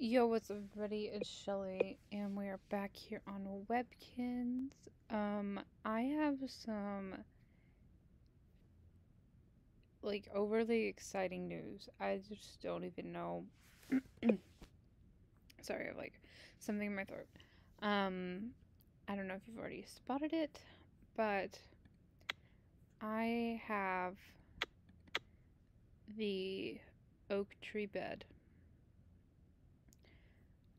Yo, what's up everybody? It's Shelly, and we are back here on Webkinz. I have some, like, overly exciting news. I just don't even know. Sorry, I have, like, something in my throat. I don't know if you've already spotted it, but I have the oak tree bed.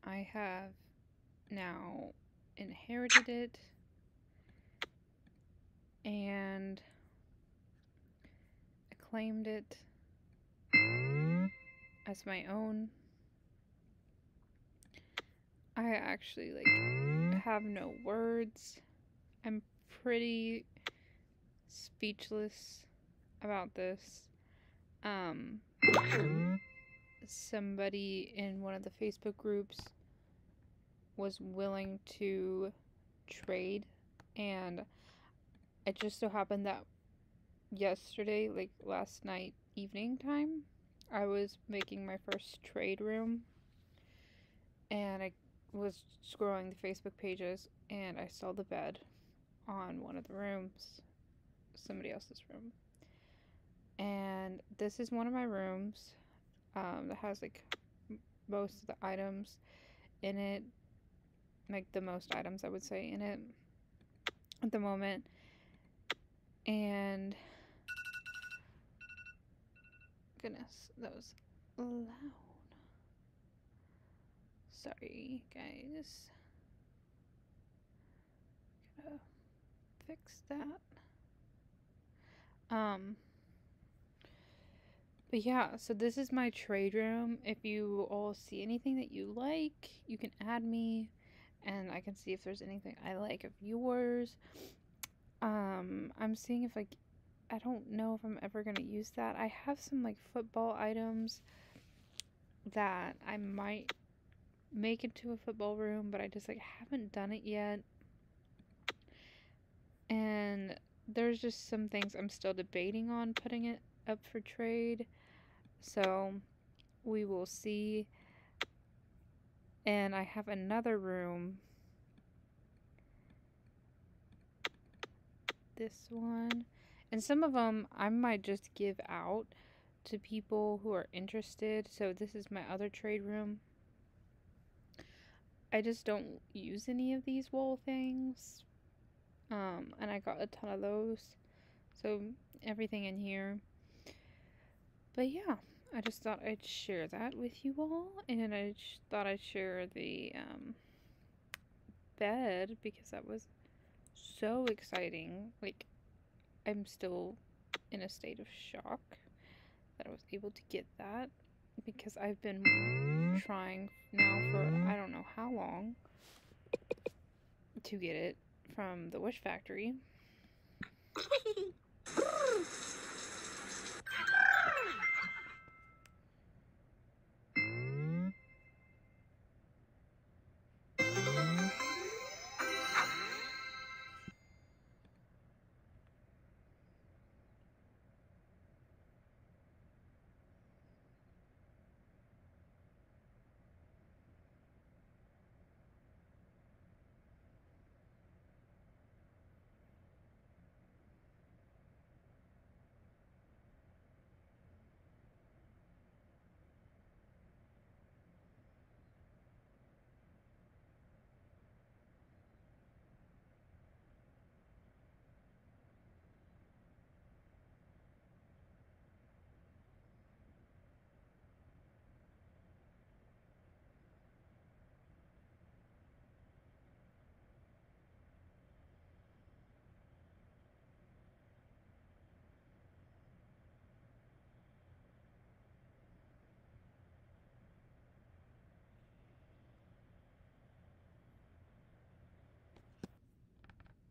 I have now inherited it, and claimed it as my own. I actually, like, have no words. I'm pretty speechless about this. Somebody in one of the Facebook groups was willing to trade, and it just so happened that yesterday, like last night evening time, I was making my first trade room, and I was scrolling the Facebook pages, and I saw the bed on one of the rooms, somebody else's room, and this is one of my rooms that has, like, most of the items in it, like, the most items, I would say, in it at the moment, and, goodness, that was loud, sorry, guys, gotta fix that, but yeah, so this is my trade room. If you all see anything that you like, you can add me, and I can see if there's anything I like of yours. I'm seeing if, like, I don't know if I'm ever gonna use that. I have some, like, football items that I might make into a football room, but I just, like, haven't done it yet. And there's just some things I'm still debating on putting it up for trade. So we will see. And I have another room. This one. And some of them I might just give out to people who are interested. So this is my other trade room. I just don't use any of these wool things. And I got a ton of those. So everything in here. But yeah, I just thought I'd share that with you all, and I thought I'd share the bed, because that was so exciting. Like, I'm still in a state of shock that I was able to get that, because I've been trying now for I don't know how long to get it from the Wish Factory.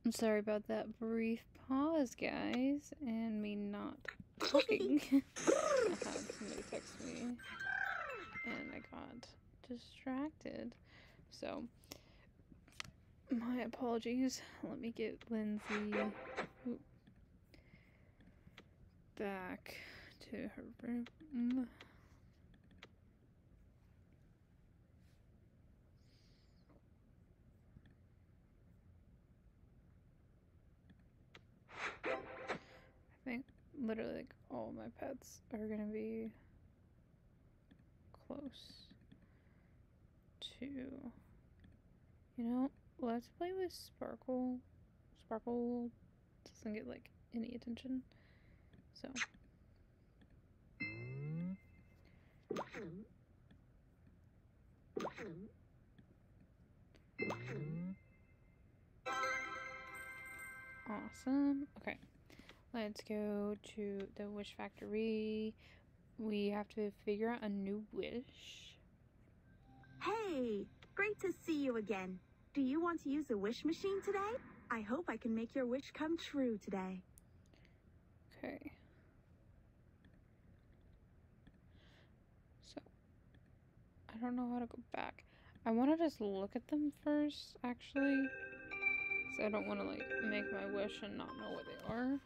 I'm sorry about that brief pause, guys, and me not talking. I had somebody text me, and I got distracted. So, my apologies. Let me get Lindsay back to her room. think literally like all my pets are gonna be close to, you know, let's play with Sparkle. Sparkle doesn't get like any attention, so. Awesome. Okay, let's go to the Wish Factory. We have to figure out a new wish. Hey, great to see you again. Do you want to use the wish machine today? I hope I can make your wish come true today. Okay. So, I don't know how to go back. I want to just look at them first, actually. So I don't want to, like, make my wish and not know what they are.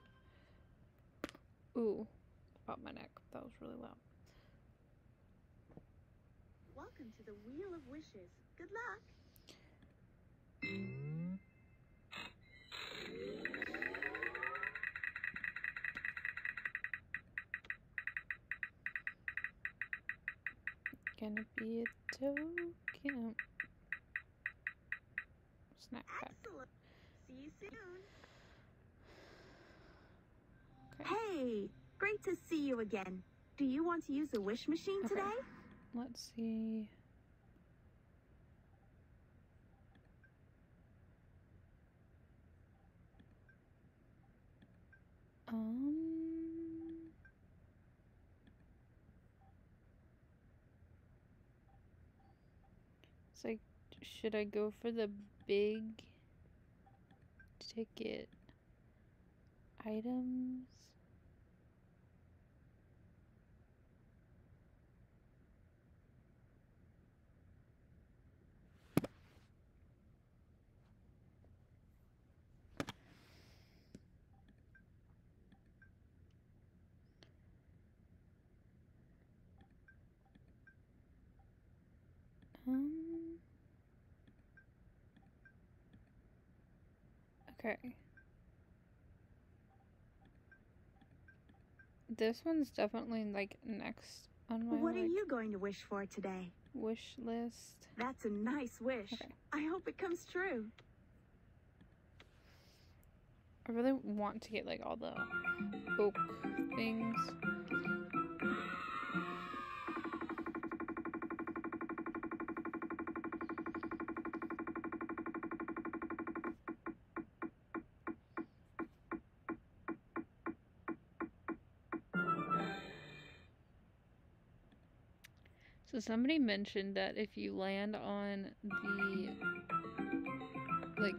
Ooh. About my neck. That was really loud. Welcome to the Wheel of Wishes. Good luck! Gonna be a token. Snack pack. Excellent. See you soon. Okay. Hey! Great to see you again. Do you want to use the wish machine today? Let's see. It's like, should I go for the big ticket items? Okay. This one's definitely like next on my What are you going to wish for today? Wish list. That's a nice wish. Okay. I hope it comes true. I really want to get like all the oak things. So somebody mentioned that if you land on the, like,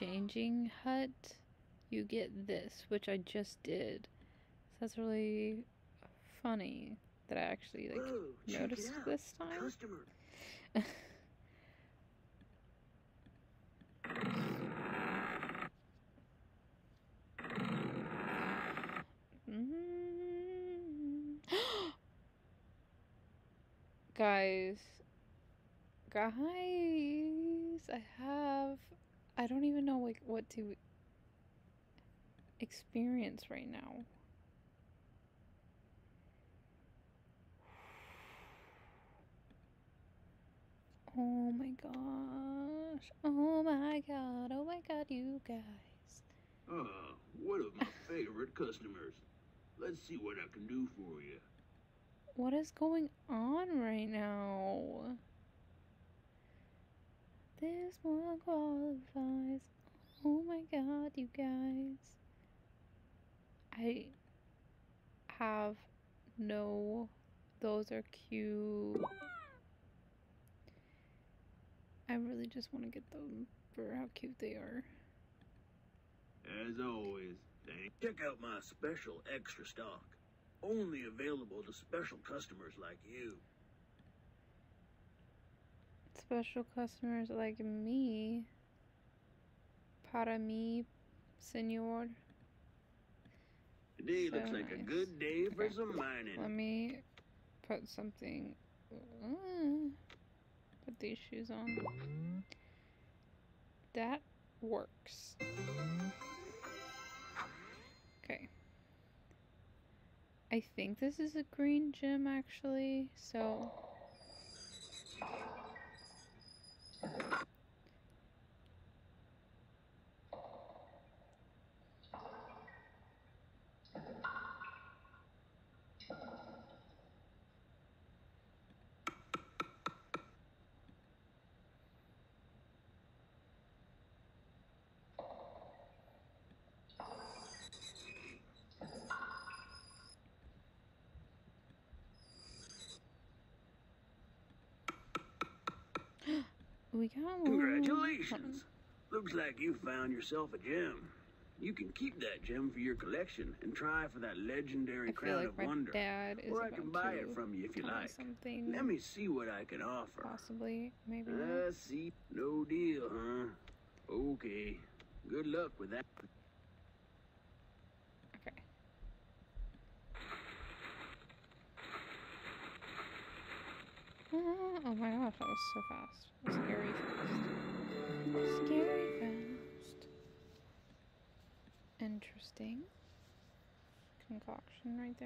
changing hut, you get this, which I just did. So that's really funny that I actually, like, whoa, noticed this time. Customer. Guys, I don't even know like what to experience right now. Oh my gosh. Oh my god. Oh my god, you guys. One of my favorite customers. Let's see what I can do for you. What is going on right now? This one qualifies. Oh my god, you guys. I have no... Those are cute. I really just want to get them for how cute they are. As always, check out my special extra stock. Only available to special customers like you. Special customers like me? Para mi, senor. Today looks like a good day for some mining. Let me put something... Put these shoes on. That works. Okay. I think this is a green gem, actually, so... We got one. Congratulations! Looks like you found yourself a gem. You can keep that gem for your collection and try for that legendary crown of wonder. Or I can buy it from you if you like. Let me see what I can offer. Possibly, maybe. Let's see. No deal, huh? Okay. Good luck with that. Oh my gosh, that was so fast. That was scary fast. Scary fast. Interesting. Concoction right there.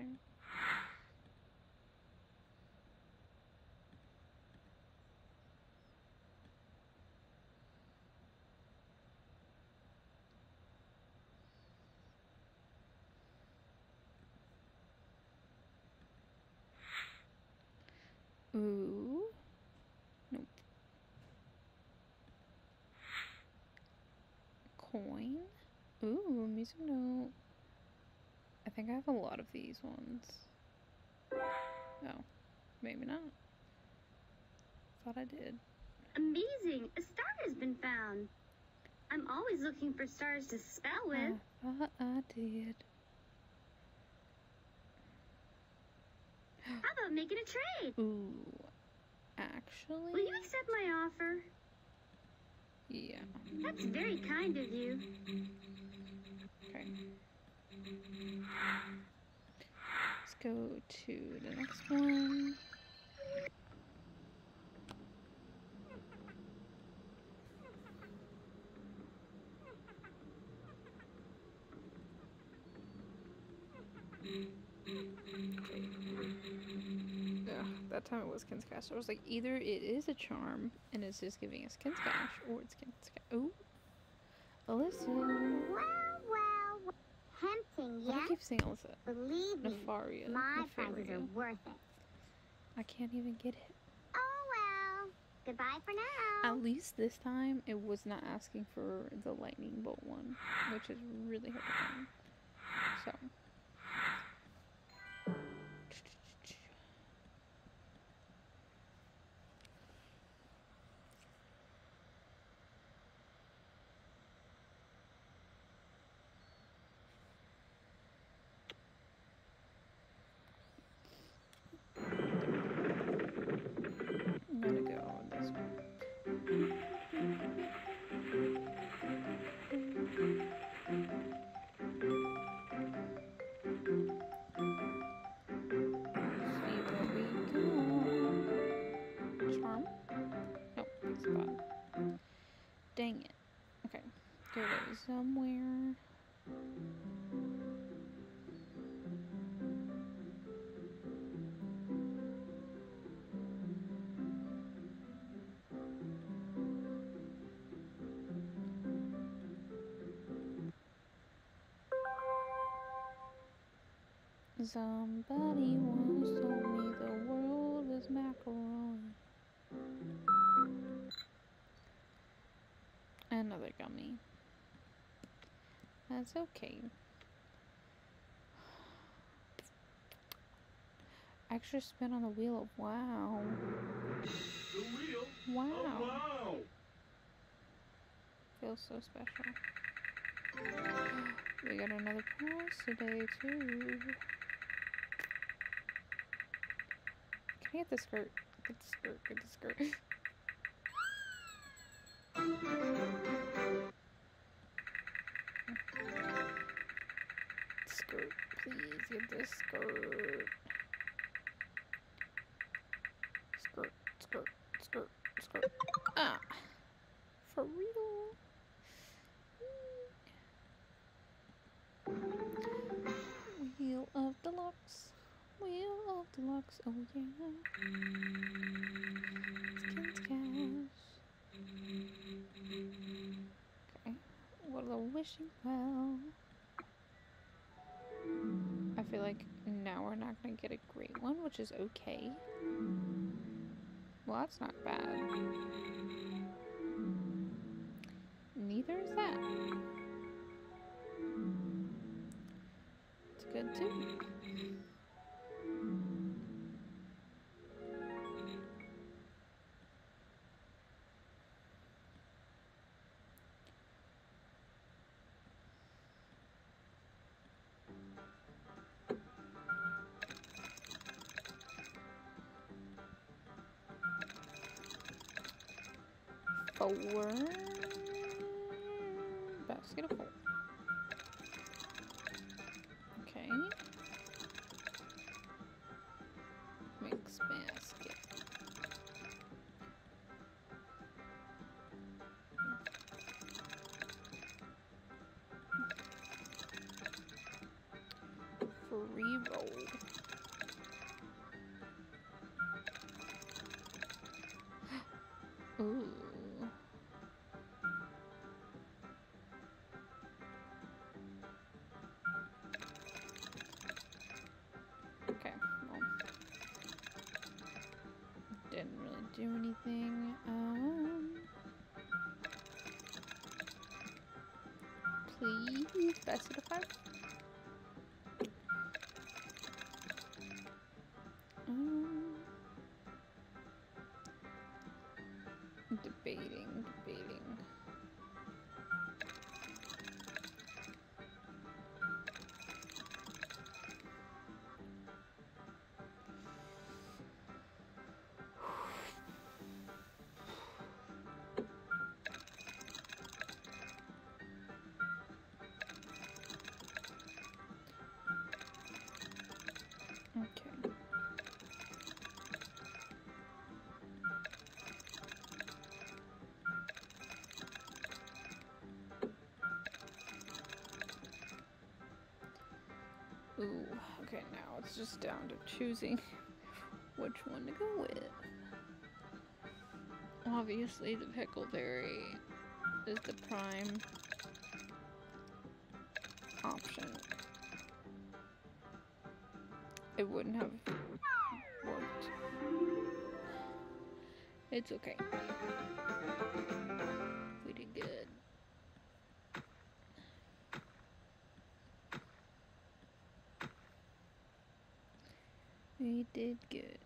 Ooh. Nope. Coin. Ooh, music note. I think I have a lot of these ones. Oh, maybe not. Thought I did. Amazing! A star has been found. I'm always looking for stars to spell with. I thought I did. How about making a trade? Ooh, actually... Will you accept my offer? Yeah. That's very kind of you. Okay. Let's go to the next one. That time it was Kin's Cash. So I was like, either it is a charm and it's just giving us Kin's Cash, or it's Kin's Cash. Oh, Alyssa. Well. Tempting, yeah. I keep saying Alyssa. Believe me, Nefaria. My prizes are worth it. I can't even get it. Oh well. Goodbye for now. At least this time it was not asking for the lightning bolt one, which is really hard to find. So. Dang it. Okay. Go to somewhere. Somebody once told me the world was macaroni. Another gummy. That's okay. Extra spin on the wheel of wow. The wheel? Wow. Oh, wow. Feels so special. We got another prize today too. Can I get the skirt? Get the skirt, get the skirt. Skirt, please get this skirt. Skirt, skirt, skirt, skirt. Ah, for real. box. Oh yeah. Okay. What a wishing well. I feel like now we're not gonna get a great one, which is okay. Well, that's not bad. Neither is that. It's good too. Four. Basket of four. Okay. Mix basket. Free roll. Ooh. Do anything. Please, best of the five. Debating. Ooh, okay, now it's just down to choosing which one to go with. Obviously, the Pickleberry is the prime option. It wouldn't have worked. It's okay. We did good. We did good.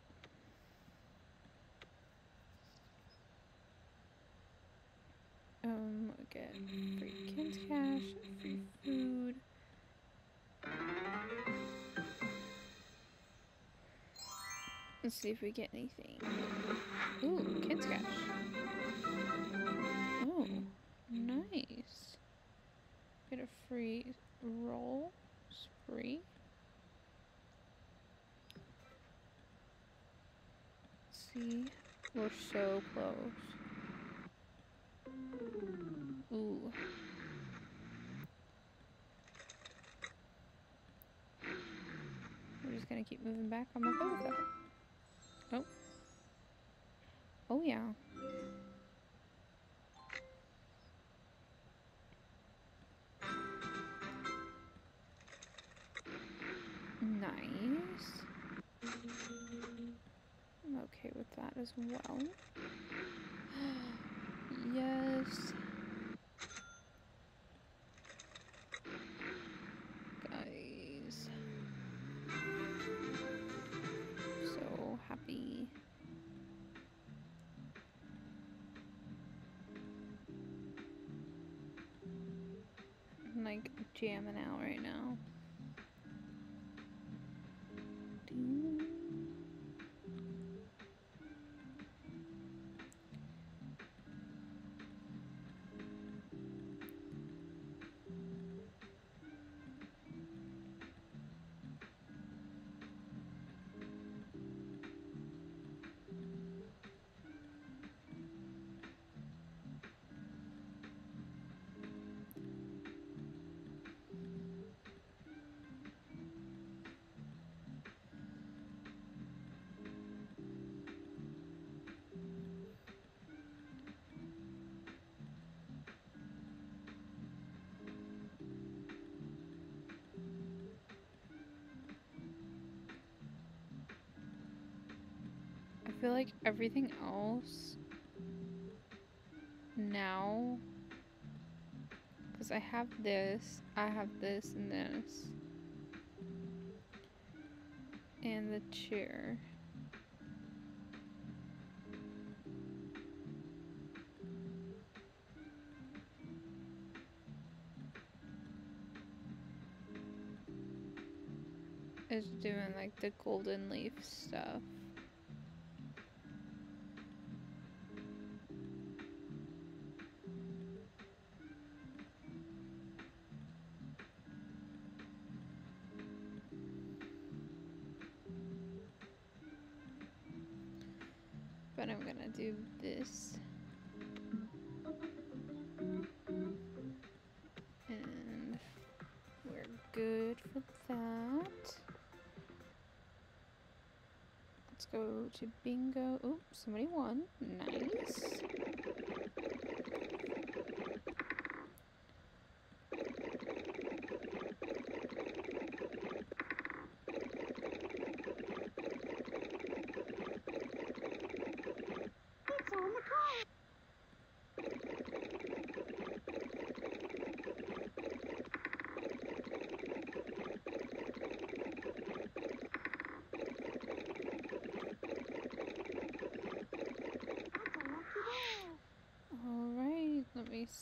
We get free Wish cash, free food. Let's see if we get anything. Ooh, Wish cash. Oh, nice. Get a free roll spree. We're so close. Ooh. We're just gonna keep moving back. I'm okay with that. Nope. Oh yeah. Nice. I'm okay with that as well. Yes. Guys. So happy. I'm like jamming out right now. feel like everything else now, because I have this and this, and the chair. Is doing like the golden leaf stuff. But I'm gonna do this. And we're good for that. Let's go to bingo. Oh, somebody won. Nice.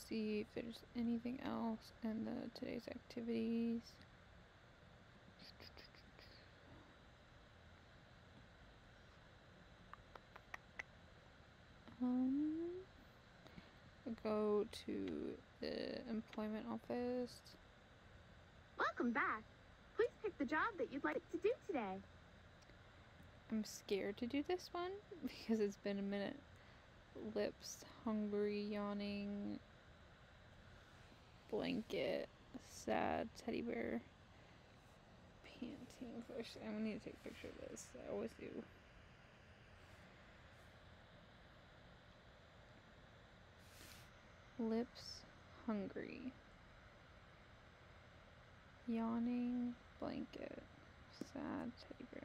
See if there's anything else in the today's activities. Go to the employment office. Welcome back. Please pick the job that you'd like to do today. I'm scared to do this one because it's been a minute. Lips, hungry, yawning, blanket, sad, teddy bear, panting, first. I'm gonna need to take a picture of this. I always do. Lips, hungry, yawning, blanket, sad, teddy bear.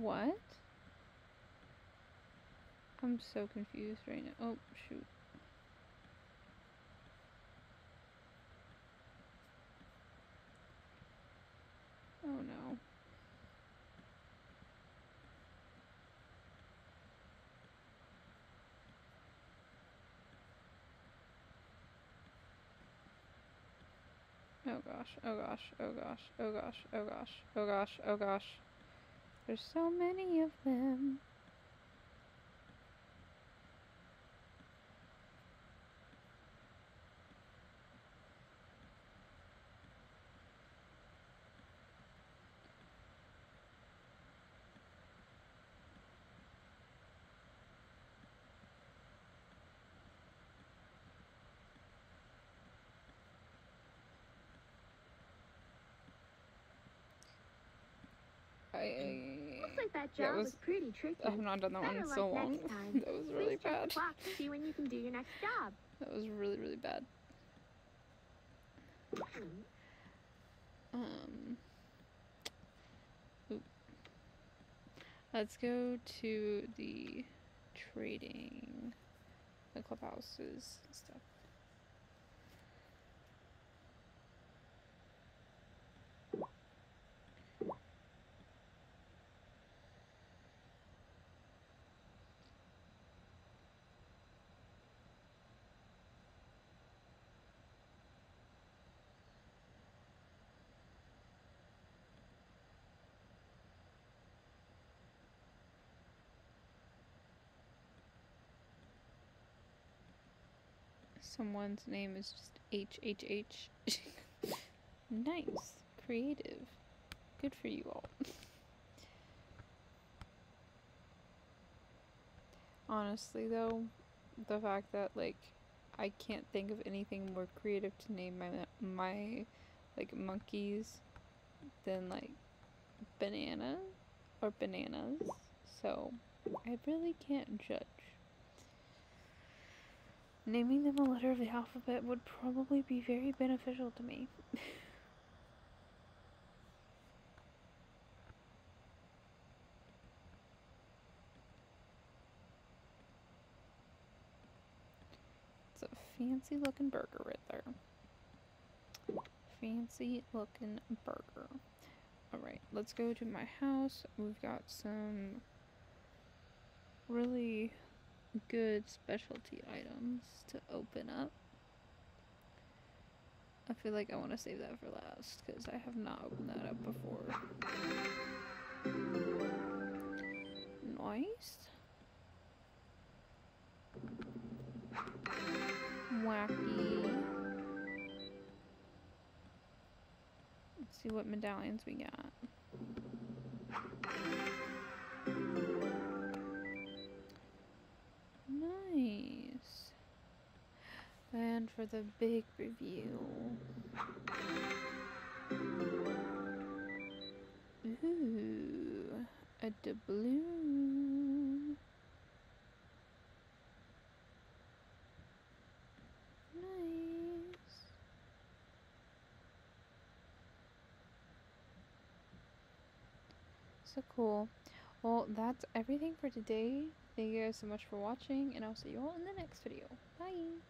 What? I'm so confused right now. Oh, shoot. Oh no. Oh gosh, oh gosh, oh gosh, oh gosh, oh gosh, oh gosh, oh gosh. There's so many of them. Looks like that job was pretty tricky. I've not done that one in so long. That was really bad. See when you can do your next job. That was really, really bad. Oop. Let's go to the trading, the clubhouses and stuff. Someone's name is just HHH. Nice. Creative. Good for you all. Honestly though, the fact that like I can't think of anything more creative to name my like monkeys than like banana or bananas. So I really can't judge. Naming them a letter of the alphabet would probably be very beneficial to me. It's a fancy looking burger right there. Fancy looking burger. Alright, let's go to my house. We've got some really good specialty items to open up. I feel like I want to save that for last because I have not opened that up before. Nice. Wacky. Let's see what medallions we got. Nice. And for the big review. Ooh, a doubloon. Nice. So cool. Well, that's everything for today. Thank you guys so much for watching, and I'll see you all in the next video. Bye!